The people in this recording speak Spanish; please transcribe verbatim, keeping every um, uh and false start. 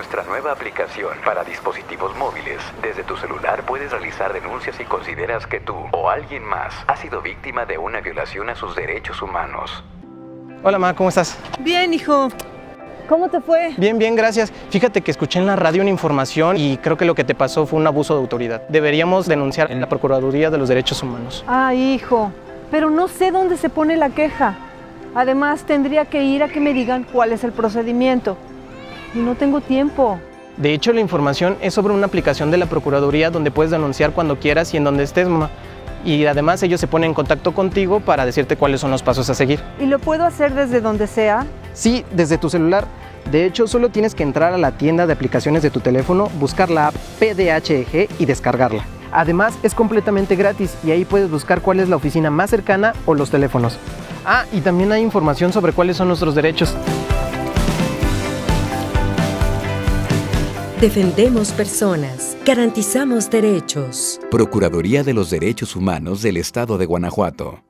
nuestra nueva aplicación para dispositivos móviles. Desde tu celular puedes realizar denuncias si consideras que tú o alguien más ha sido víctima de una violación a sus derechos humanos. Hola, ma, ¿cómo estás? Bien, hijo. ¿Cómo te fue? Bien, bien, gracias. Fíjate que escuché en la radio una información y creo que lo que te pasó fue un abuso de autoridad. Deberíamos denunciar en la Procuraduría de los Derechos Humanos. Ah, hijo, pero no sé dónde se pone la queja. Además, tendría que ir a que me digan cuál es el procedimiento. Y no tengo tiempo. De hecho, la información es sobre una aplicación de la Procuraduría donde puedes denunciar cuando quieras y en donde estés, mamá. Y además ellos se ponen en contacto contigo para decirte cuáles son los pasos a seguir. ¿Y lo puedo hacer desde donde sea? Sí, desde tu celular. De hecho, solo tienes que entrar a la tienda de aplicaciones de tu teléfono, buscar la app P D H E G y descargarla. Además, es completamente gratis y ahí puedes buscar cuál es la oficina más cercana o los teléfonos. Ah, y también hay información sobre cuáles son nuestros derechos. Defendemos personas, garantizamos derechos. Procuraduría de los Derechos Humanos del Estado de Guanajuato.